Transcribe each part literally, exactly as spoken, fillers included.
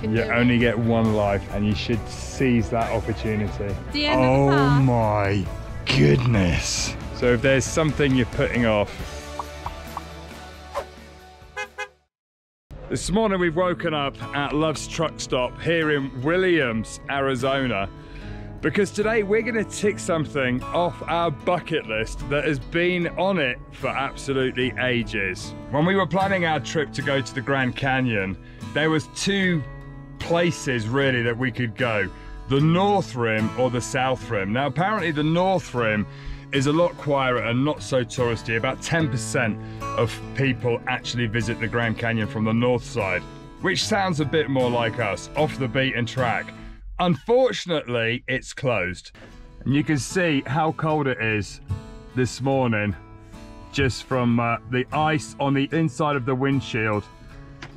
can you do. You only it. get one life, and you should seize that opportunity. The end oh of the path. My goodness. So if there's something you're putting off. This morning we've woken up at Love's Truck Stop here in Williams, Arizona, because today we're gonna tick something off our bucket list that has been on it for absolutely ages. When we were planning our trip to go to the Grand Canyon, there was two places really that we could go, the North Rim or the South Rim. Now apparently the North Rim is a lot quieter and not so touristy. About ten percent of people actually visit the Grand Canyon from the north side, which sounds a bit more like us, off the beaten track. Unfortunately, it's closed. And you can see how cold it is this morning, just from uh, the ice on the inside of the windshield.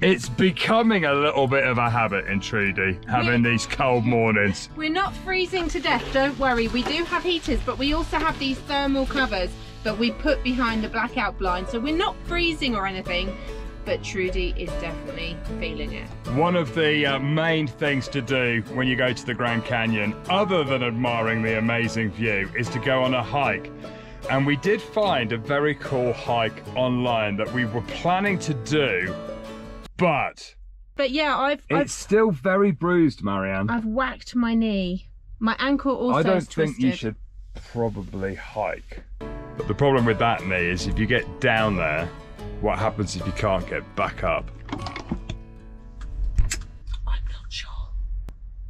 It's becoming a little bit of a habit in Trudy, having We're, these cold mornings. We're not freezing to death, don't worry. We do have heaters, but we also have these thermal covers that we put behind the blackout blind. So we're not freezing or anything, but Trudy is definitely feeling it. One of the uh, main things to do when you go to the Grand Canyon, other than admiring the amazing view, is to go on a hike. And we did find a very cool hike online that we were planning to do. But, but yeah, I've it's I've, still very bruised, Marianne. I've whacked my knee. My ankle also I don't is think twisted. You should probably hike. But the problem with that knee is if you get down there, what happens if you can't get back up? I'm not sure.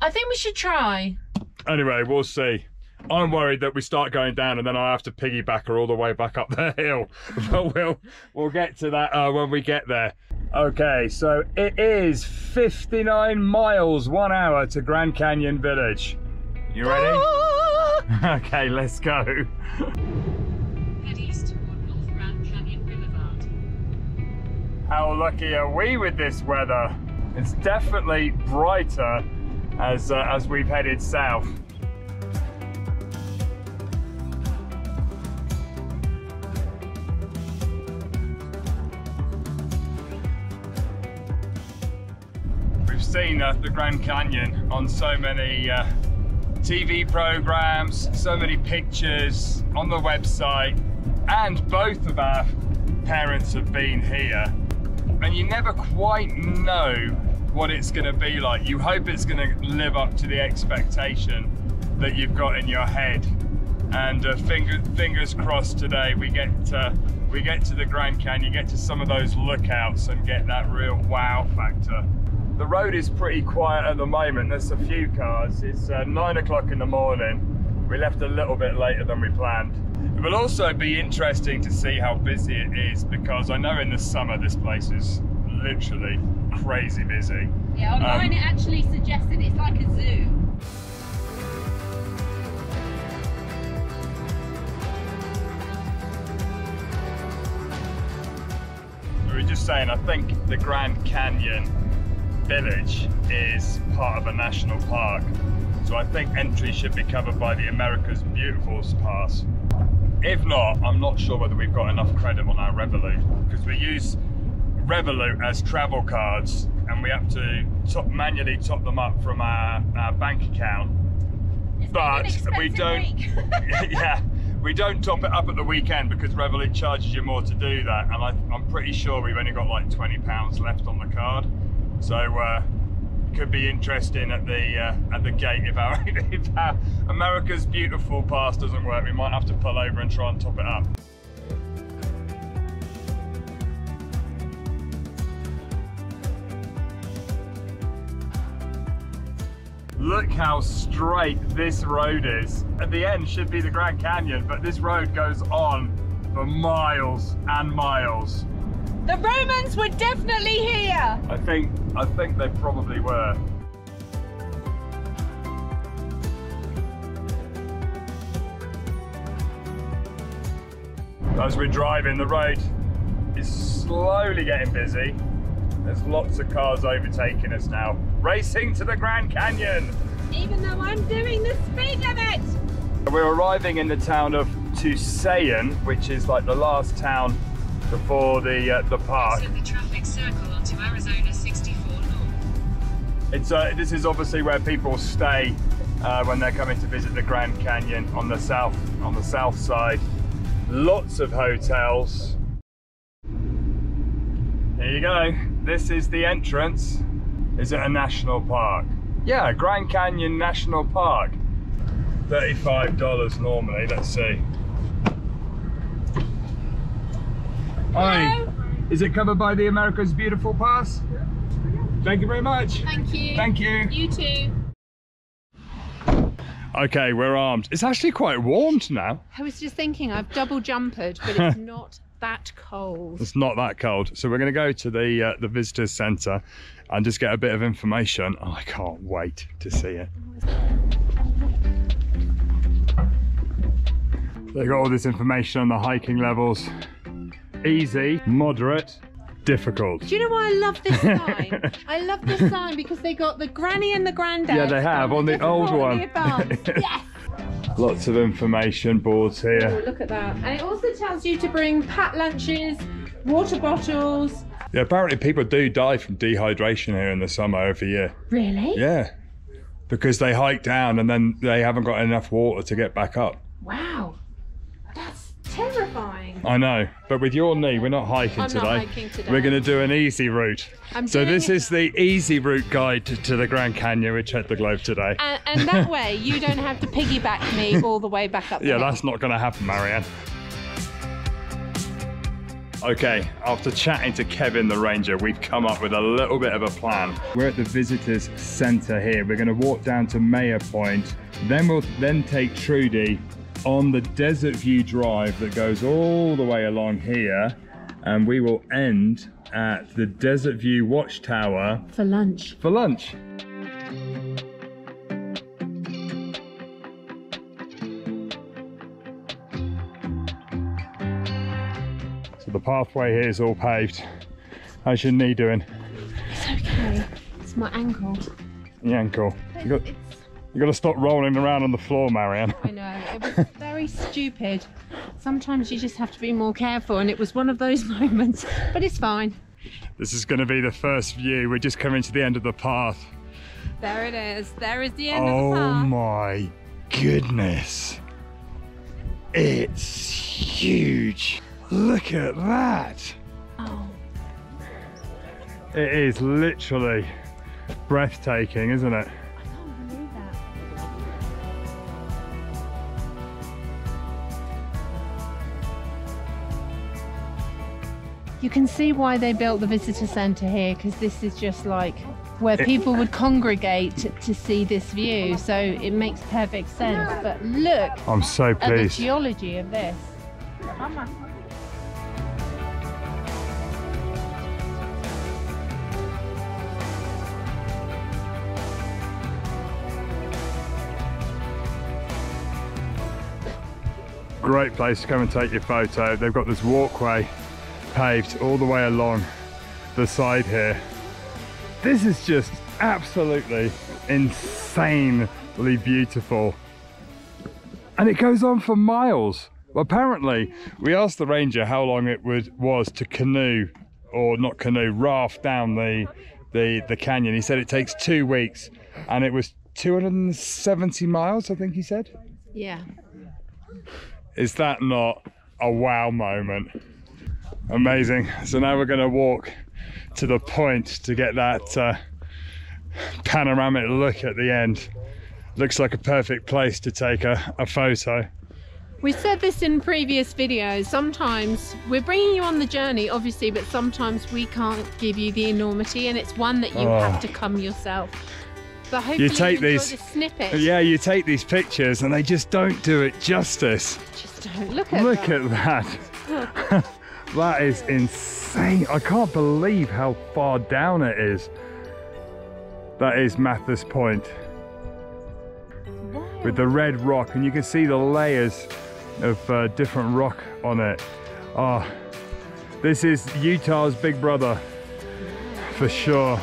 I think we should try. Anyway, we'll see. I'm worried that we start going down and then I have to piggyback her all the way back up the hill. But we'll, we'll get to that uh, when we get there. Okay, so it is fifty-nine miles, one hour to Grand Canyon Village. You ready? Ah! Okay, let's go. Head east toward North Grand Canyon Boulevard. How lucky are we with this weather? It's definitely brighter as, uh, as we've headed south. Seen uh, the Grand Canyon on so many uh, T V programs, so many pictures on the website, and both of our parents have been here, and you never quite know what it's going to be like. You hope it's going to live up to the expectation that you've got in your head, and uh, finger, fingers crossed today we get uh, we get to the Grand Canyon, get to some of those lookouts and get that real wow factor. The road is pretty quiet at the moment, there's a few cars. It's uh, nine o'clock in the morning. We left a little bit later than we planned. It will also be interesting to see how busy it is, because I know in the summer this place is literally crazy busy. Yeah, online um, it actually suggested it's like a zoo. We were just saying, I think the Grand Canyon Village is part of a national park, so I think entry should be covered by the America's Beautiful Pass. If not, I'm not sure whether we've got enough credit on our Revolut, because we use Revolut as travel cards and we have to top, manually top them up from our, our bank account. It's but we don't yeah we don't top it up at the weekend because Revolut charges you more to do that, and I, I'm pretty sure we've only got like twenty pounds left on the card. So uh, could be interesting at the uh, at the gate if our, if our America's Beautiful Pass doesn't work. We might have to pull over and try and top it up. Look how straight this road is. At the end should be the Grand Canyon, but this road goes on for miles and miles. The Romans were definitely here! I think, I think they probably were. As we're driving, the road is slowly getting busy. There's lots of cars overtaking us now. Racing to the Grand Canyon! Even though I'm doing the speed limit! We're arriving in the town of Tusayan, which is like the last town before the uh, the park. Exit the traffic circle onto Arizona sixty-four North. It's uh, this is obviously where people stay uh, when they're coming to visit the Grand Canyon on the south on the south side. Lots of hotels. Here you go. This is the entrance. Is it a national park? Yeah, Grand Canyon National Park. thirty-five dollars normally. Let's see. Hi. Is it covered by the America's Beautiful Pass? Yeah. Thank you very much. Thank you. Thank you. You too. Okay, we're armed. It's actually quite warm now. I was just thinking, I've double jumpered, but it's not that cold. It's not that cold. So we're going to go to the uh, the visitors centre and just get a bit of information. Oh, I can't wait to see it. They got all this information on the hiking levels. Easy, moderate, difficult. Do you know why I love this sign? I love this sign because they got the granny and the granddad. Yeah, they have on the, the old one. The yes. Lots of information boards here. Oh, look at that. And it also tells you to bring packed lunches, water bottles. Yeah, apparently people do die from dehydration here in the summer every year. Really? Yeah, because they hike down and then they haven't got enough water to get back up. Wow. Terrifying. I know, but with your knee, we're not hiking, I'm today. Not hiking today. We're going to do an easy route. I'm so this is the easy route guide to, to the Grand Canyon. We checked the globe today. And, and that way, you don't have to piggyback me all the way back up. Yeah, that's not going to happen, Marianne. Okay, after chatting to Kevin the ranger, we've come up with a little bit of a plan. We're at the visitors centre here. We're going to walk down to Mayer Point. Then we'll then take Trudy on the Desert View Drive that goes all the way along here, and we will end at the Desert View Watchtower for lunch. For lunch. So the pathway here is all paved. How's your knee doing? It's okay. It's my ankle. Your ankle. You got You've got to stop rolling around on the floor, Marianne. I know, it was very stupid. Sometimes you just have to be more careful, and it was one of those moments, but it's fine. This is going to be the first view. We're just coming to the end of the path. There it is. There is the end oh of the path. Oh my goodness. It's huge. Look at that. Oh. It is literally breathtaking, isn't it? You can see why they built the visitor centre here, because this is just like where people would congregate to, to see this view. So it makes perfect sense. But look, I'm so pleased at the geology of this. Great place to come and take your photo. They've got this walkway paved all the way along the side here. This is just absolutely insanely beautiful, and it goes on for miles. Apparently we asked the ranger how long it would was to canoe or not canoe raft down the the the canyon. He said it takes two weeks, and it was two hundred seventy miles, I think he said. Yeah, is that not a wow moment? Amazing. So now we're going to walk to the point to get that uh, panoramic look at the end. Looks like a perfect place to take a, a photo. We said this in previous videos. Sometimes we're bringing you on the journey, obviously, but sometimes we can't give you the enormity, and it's one that you oh. have to come yourself. So hopefully you take you these snippets. Yeah, you take these pictures, and they just don't do it justice. Just don't look at look them. at that. That is insane. I can't believe how far down it is. That is Mathis Point. Wow. With the red rock, and you can see the layers of uh, different rock on it. Oh, this is Utah's big brother, for sure.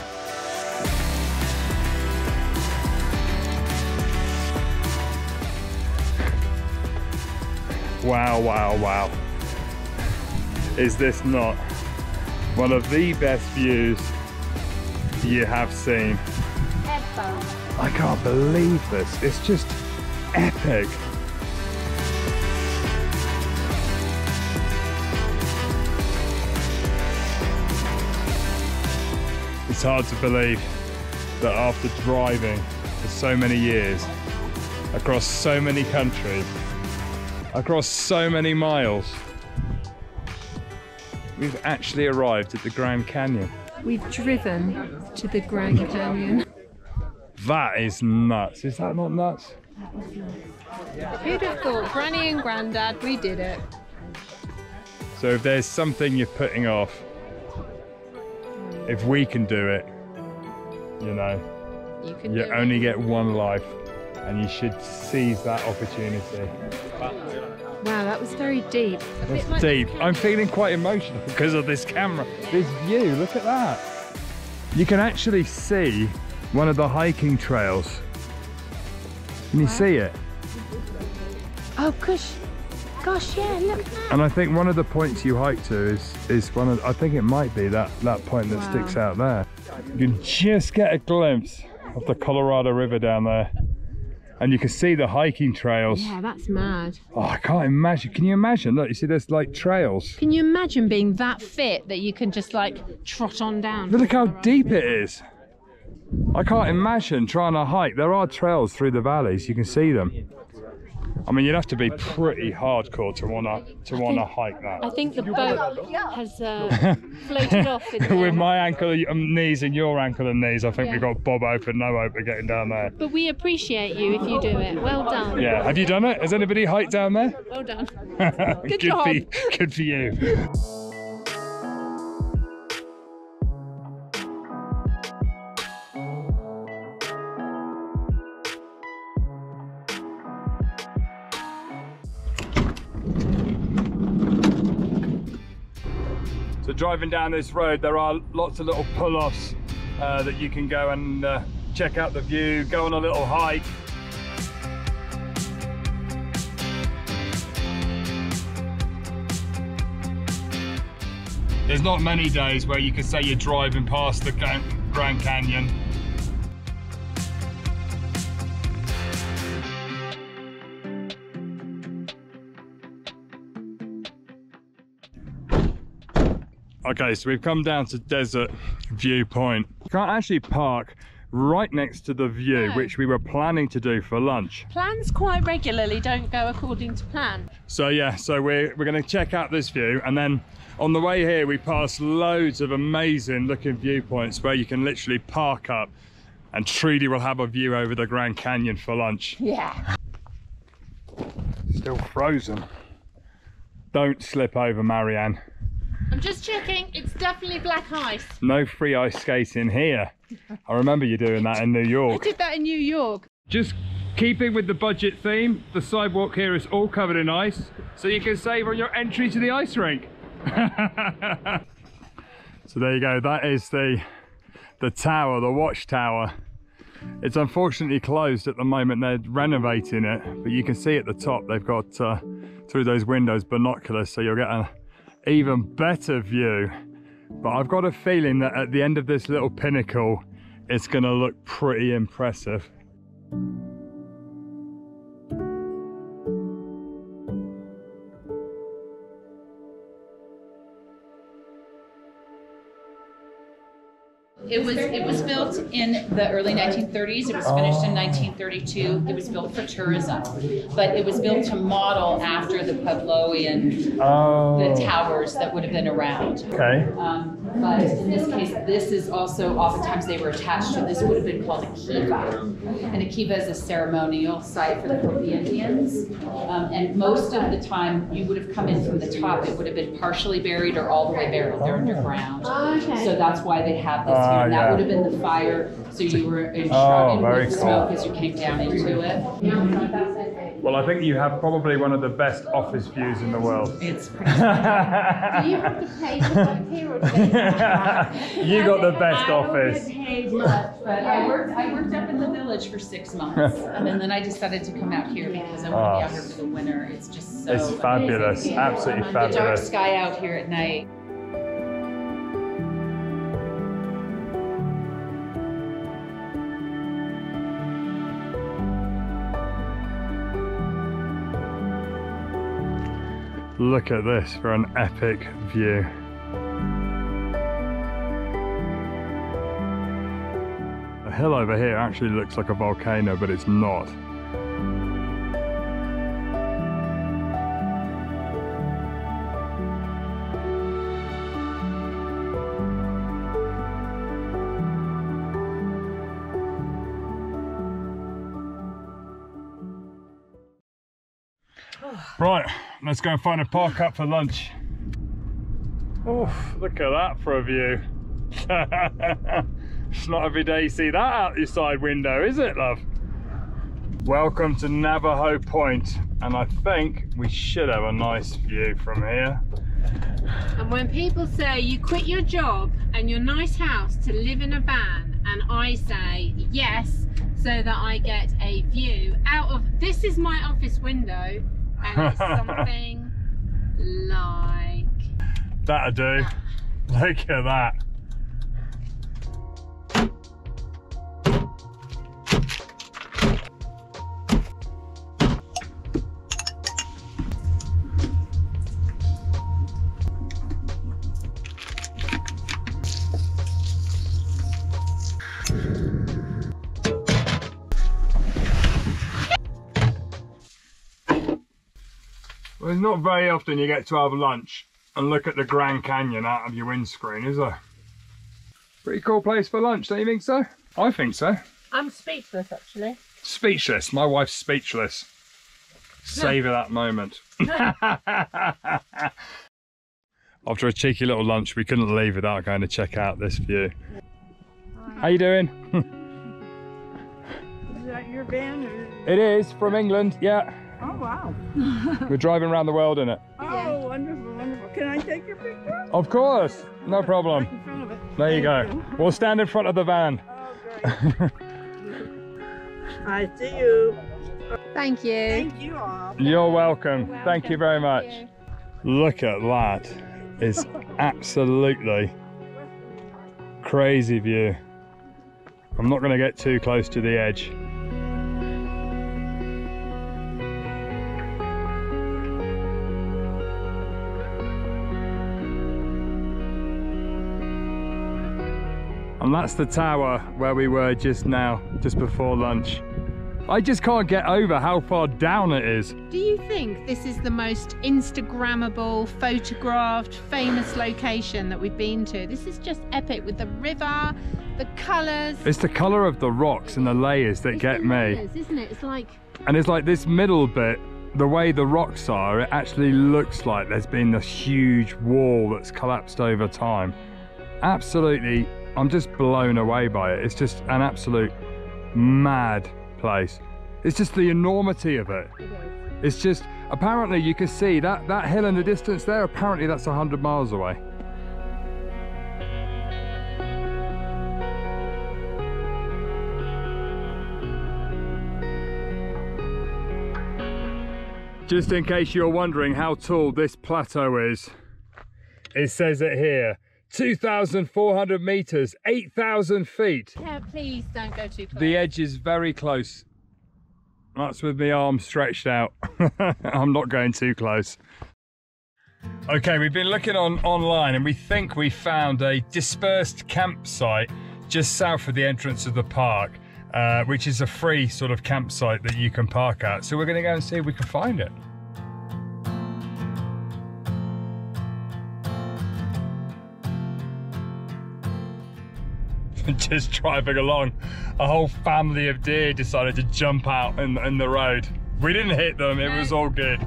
Wow, wow, wow. Is this not one of the best views you have seen? ever. I can't believe this. It's just epic. It's hard to believe that after driving for so many years, across so many countries, across so many miles, we've actually arrived at the Grand Canyon. We've driven to the Grand Canyon. That is nuts. Is that not nuts? That was nuts. Beautiful. Granny and Granddad, we did it. So if there's something you're putting off, if we can do it, you know, you, can you only it. get one life, and you should seize that opportunity. Wow, that was very deep. A That's bit like deep. I'm feeling quite emotional because of this camera. Yeah. This view, look at that. You can actually see one of the hiking trails. Can wow. you see it? Oh gosh, gosh, yeah, look at that. And I think one of the points you hike to is, is one of, I think it might be that, that point that wow. sticks out there. You can just get a glimpse of the Colorado River down there. And you can see the hiking trails. Yeah, that's mad. Oh, I can't imagine. Can you imagine? Look, you see there's like trails. Can you imagine being that fit that you can just like trot on down? Look how deep it is. I can't imagine trying to hike. There are trails through the valleys. You can see them. I mean, you'd have to be pretty hardcore to wanna to wanna hike that. I think the boat has uh, floated off. With my ankle and knees and your ankle and knees, I think yeah. we've got Bob open, no open getting down there. But we appreciate you if you do it. Well done. Yeah. Have you done it? Has anybody hiked down there? Well done. Good, good job. For you, good for you. Driving down this road, there are lots of little pull-offs uh, that you can go and uh, check out the view, go on a little hike. There's not many days where you could say you're driving past the Grand Canyon. Okay, so we've come down to Desert Viewpoint. You can't actually park right next to the view, no. which we were planning to do for lunch. Plans quite regularly don't go according to plan. So yeah, so we're, we're gonna check out this view, and then on the way here, we pass loads of amazing looking viewpoints where you can literally park up, and Trudy will have a view over the Grand Canyon for lunch. Yeah. Still frozen. Don't slip over, Marianne. I'm just checking, it's definitely black ice. No free ice skating here. I remember you doing that in New York. I did that in New York. Just keeping with the budget theme, the sidewalk here is all covered in ice, so you can save on your entry to the ice rink. So there you go, that is the, the tower, the watchtower. It's unfortunately closed at the moment, they're renovating it, but you can see at the top they've got, uh, through those windows, binoculars, so you'll get a even better view. But I've got a feeling that at the end of this little pinnacle, it's gonna look pretty impressive. It was it was built in the early nineteen thirties. It was finished in nineteen thirty-two. It was built for tourism, but it was built to model after the Puebloan oh. the towers that would have been around. Okay. Um, but in this case, this is also oftentimes they were attached to. This would have been called a kiva, and a kiva is a ceremonial site for the Pueblo Indians. Um, and most of the time, you would have come in from the top. It would have been partially buried or all the way buried. They're underground, oh, okay. so that's why they have this. Uh, And that yeah. would have been the fire, so you were enshrouded oh, with cool. smoke as you came down into it. Well, I think you have probably one of the best office views in the world. It's pretty. Do you have to pay to work here or do you got the best I office. I don't get paid much, but I worked, I worked up in the village for six months, and then, then I decided to come out here because I want oh. to be out here for the winter. It's just so It's fabulous, amazing. absolutely um, fabulous. The dark sky out here at night. Look at this for an epic view. The hill over here actually looks like a volcano, but it's not. Right, let's go and find a park up for lunch. Oh, look at that for a view. It's not every day you see that out your side window, is it, love? Welcome to Navajo Point, and I think we should have a nice view from here. And when people say you quit your job and your nice house to live in a van, and I say yes, so that I get a view out of, this is my office window, and it's something like... That'll do. Look at that. It's not very often you get to have lunch and look at the Grand Canyon out of your windscreen, is there? Pretty cool place for lunch, don't you think so? I think so. I'm speechless, actually. Speechless. My wife's speechless. Savour that moment. After a cheeky little lunch, we couldn't leave without going to check out this view. Hi. How you doing? Is that your van? Or... It is, from England, yeah. Oh, wow. We're driving around the world in it. Oh, wonderful, wonderful. Can I take your picture? Of course. No problem. Right in front of it. There you go. We'll stand in front of the van. Oh, great. I see you. Thank you. Thank you all. You're welcome. You're welcome. Thank you very much. You. Look at that. It's absolutely crazy view. I'm not going to get too close to the edge. And that's the tower where we were just now, just before lunch. I just can't get over how far down it is. Do you think this is the most Instagrammable, photographed, famous location that we've been to? This is just epic with the river, the colours. It's the colour of the rocks and the layers that it's get me. Layers, isn't it? It's like... And it's like this middle bit, the way the rocks are, it actually looks like there's been this huge wall that's collapsed over time. Absolutely. I'm just blown away by it. It's just an absolute mad place. It's just the enormity of it. It is. It's just, apparently you can see that, that hill in the distance there, apparently that's a hundred miles away. Just in case you're wondering how tall this plateau is, it says it here. two thousand four hundred meters, eight thousand feet. Yeah, please don't go too close. The edge is very close. That's with my arm stretched out. I'm not going too close. Okay, we've been looking on online and we think we found a dispersed campsite just south of the entrance of the park, uh, which is a free sort of campsite that you can park at. So we're going to go and see if we can find it. Just driving along, a whole family of deer decided to jump out in, in the road. We didn't hit them, it was all good.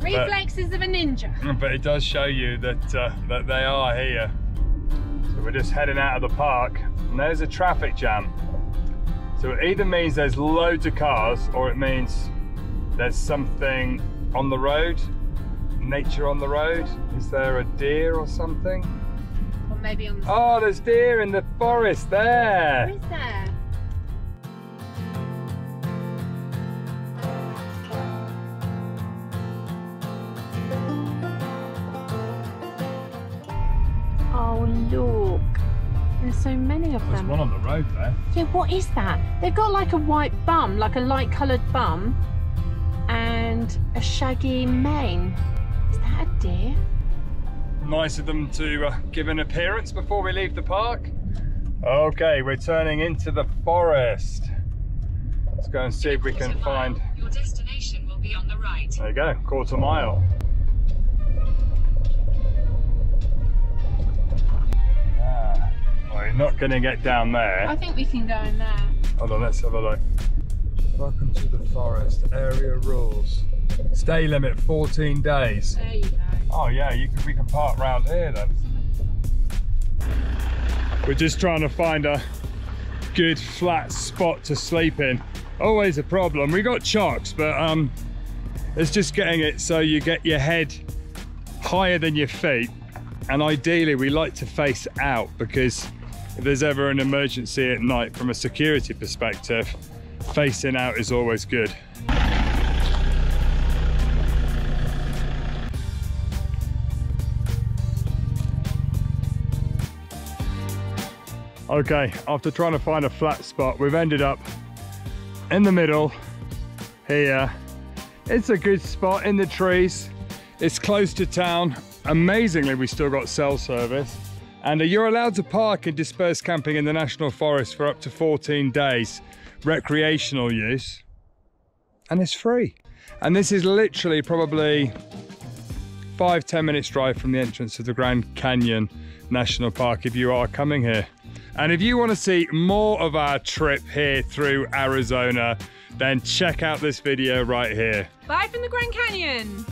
Reflexes but, of a ninja. But it does show you that, uh, that they are here. So we're just heading out of the park and there's a traffic jam. So it either means there's loads of cars or it means there's something on the road, nature on the road. Is there a deer or something? Maybe on the oh, there's deer in the forest there. Where is there? Oh, look. There's so many of them. There's one on the road there. Yeah, what is that? They've got like a white bum, like a light coloured bum, and a shaggy mane. Is that a deer? Nice of them to uh, give an appearance before we leave the park. Okay, we're turning into the forest. Let's go and see if we can find... Your destination will be on the right. There you go, quarter mile. Ah, well, you're not going to get down there. I think we can go in there. Hold on, let's have a look. Welcome to the forest, area rules. Stay limit fourteen days. There you go. Oh yeah, you can, we can park round here then. We're just trying to find a good flat spot to sleep in. Always a problem. We got chocks, but um, it's just getting it so you get your head higher than your feet. And ideally we like to face out, because if there's ever an emergency at night from a security perspective, facing out is always good. Okay, after trying to find a flat spot, we've ended up in the middle here. It's a good spot in the trees. It's close to town. Amazingly, we still got cell service. And you're allowed to park in dispersed camping in the National Forest for up to fourteen days, recreational use. And it's free. And this is literally probably five, ten minutes drive from the entrance of the Grand Canyon National Park if you are coming here. And if you want to see more of our trip here through Arizona, then check out this video right here. Bye from the Grand Canyon.